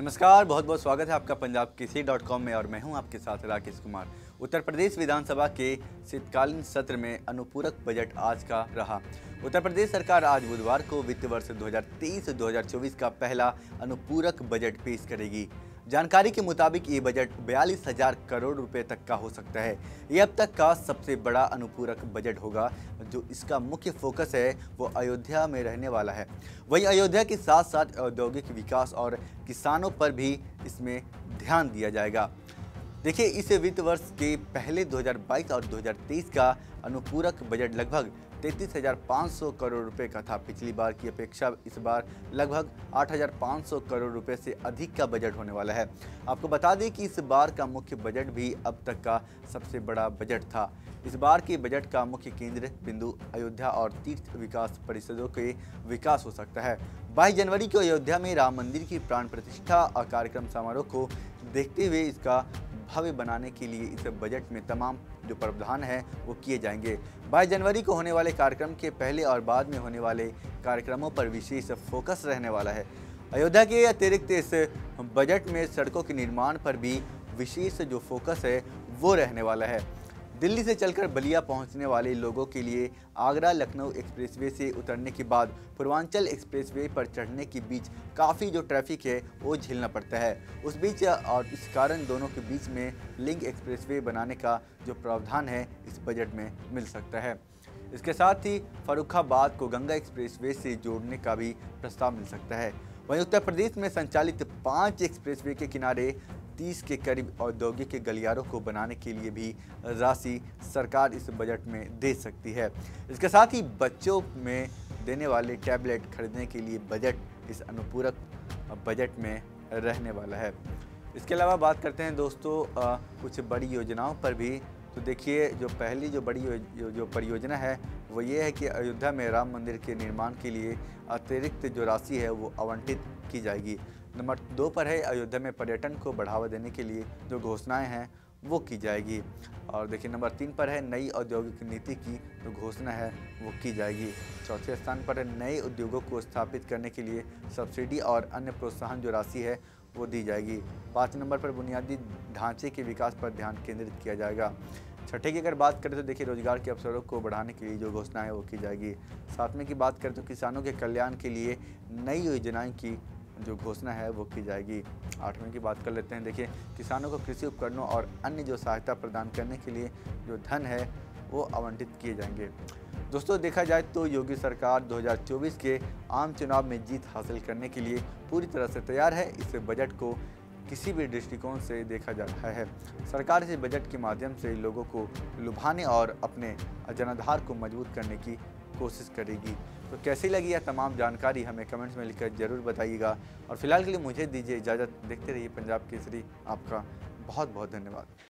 नमस्कार, बहुत बहुत स्वागत है आपका पंजाब केसरी.com में और मैं हूं आपके साथ राकेश कुमार। उत्तर प्रदेश विधानसभा के शीतकालीन सत्र में अनुपूरक बजट आज का रहा। उत्तर प्रदेश सरकार आज बुधवार को वित्त वर्ष 2023-2024 का पहला अनुपूरक बजट पेश करेगी। जानकारी के मुताबिक ये बजट 42,000 करोड़ रुपए तक का हो सकता है। ये अब तक का सबसे बड़ा अनुपूरक बजट होगा। जो इसका मुख्य फोकस है वो अयोध्या में रहने वाला है। वहीं अयोध्या के साथ साथ औद्योगिक विकास और किसानों पर भी इसमें ध्यान दिया जाएगा। देखिए, इस वित्त वर्ष के पहले 2022 और 2023 का अनुपूरक बजट लगभग 33,500 करोड़ रुपए का था। पिछली बार की अपेक्षा इस बार लगभग 8,500 करोड़ रुपए से अधिक का बजट होने वाला है। आपको बता दें कि इस बार का मुख्य बजट भी अब तक का सबसे बड़ा बजट था। इस बार के बजट का मुख्य केंद्र बिंदु अयोध्या और तीर्थ विकास परिषदों के विकास हो सकता है। 22 जनवरी को अयोध्या में राम मंदिर की प्राण प्रतिष्ठा और कार्यक्रम समारोह को देखते हुए इसका भव्य बनाने के लिए इस बजट में तमाम जो प्रावधान है वो किए जाएंगे। 22 जनवरी को होने वाले कार्यक्रम के पहले और बाद में होने वाले कार्यक्रमों पर विशेष फोकस रहने वाला है। अयोध्या के अतिरिक्त इस बजट में सड़कों के निर्माण पर भी विशेष जो फोकस है वो रहने वाला है। दिल्ली से चलकर बलिया पहुंचने वाले लोगों के लिए आगरा लखनऊ एक्सप्रेसवे से उतरने के बाद पूर्वांचल एक्सप्रेसवे पर चढ़ने के बीच काफ़ी जो ट्रैफिक है वो झेलना पड़ता है। उस बीच और इस कारण दोनों के बीच में लिंक एक्सप्रेसवे बनाने का जो प्रावधान है इस बजट में मिल सकता है। इसके साथ ही फर्रुखाबाद को गंगा एक्सप्रेसवे से जोड़ने का भी प्रस्ताव मिल सकता है। वहीं उत्तर प्रदेश में संचालित 5 एक्सप्रेसवे के किनारे 30 के करीब औद्योगिक गलियारों को बनाने के लिए भी राशि सरकार इस बजट में दे सकती है। इसके साथ ही बच्चों में देने वाले टैबलेट खरीदने के लिए बजट इस अनुपूरक बजट में रहने वाला है। इसके अलावा बात करते हैं दोस्तों कुछ बड़ी योजनाओं पर भी। तो देखिए, जो पहली जो बड़ी जो परियोजना है वो ये है कि अयोध्या में राम मंदिर के निर्माण के लिए अतिरिक्त जो राशि है वो आवंटित की जाएगी। नंबर 2 पर है अयोध्या में पर्यटन को बढ़ावा देने के लिए जो घोषणाएं हैं वो की जाएगी। और देखिए, नंबर 3 पर है नई औद्योगिक नीति की जो घोषणा है वो की जाएगी। चौथे स्थान पर है नए उद्योगों को स्थापित करने के लिए सब्सिडी और अन्य प्रोत्साहन जो राशि है वो दी जाएगी। 5 नंबर पर बुनियादी ढांचे के विकास पर ध्यान केंद्रित किया जाएगा। 6ठे की अगर बात करें तो देखिए, रोजगार के अवसरों को बढ़ाने के लिए जो घोषणाएँ वो की जाएगी। 7वें की बात करें तो किसानों के कल्याण के लिए नई योजनाएँ की जो घोषणा है वो की जाएगी। 8वें की बात कर लेते हैं। देखिए, किसानों को कृषि उपकरणों और अन्य जो सहायता प्रदान करने के लिए जो धन है वो आवंटित किए जाएंगे। दोस्तों, देखा जाए तो योगी सरकार 2024 के आम चुनाव में जीत हासिल करने के लिए पूरी तरह से तैयार है। इस बजट को किसी भी दृष्टिकोण से देखा जा रहा है। सरकार इस बजट के माध्यम से लोगों को लुभाने और अपने जनाधार को मजबूत करने की कोशिश करेगी। तो कैसी लगी यह तमाम जानकारी हमें कमेंट्स में लिखकर जरूर बताइएगा। और फिलहाल के लिए मुझे दीजिए इजाज़त। देखते रहिए पंजाब केसरी। आपका बहुत बहुत धन्यवाद।